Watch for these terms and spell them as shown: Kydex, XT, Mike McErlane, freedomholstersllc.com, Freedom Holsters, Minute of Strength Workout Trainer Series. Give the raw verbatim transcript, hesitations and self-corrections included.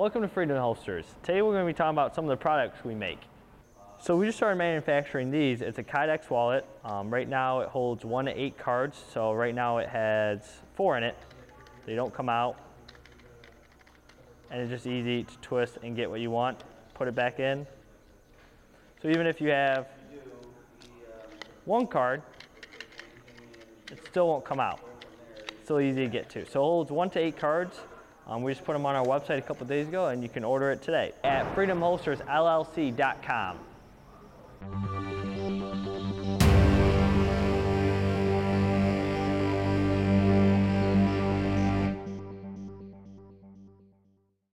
Welcome to Freedom Holsters. Today we're going to be talking about some of the products we make. So we just started manufacturing these. It's a Kydex wallet. Um, right now it holds one to eight cards. So right now it has four in it. They don't come out. And it's just easy to twist and get what you want. Put it back in. So even if you have one card, it still won't come out. It's still easy to get to. So it holds one to eight cards. Um, we just put them on our website a couple days ago, and you can order it today at freedom holsters l l c dot com.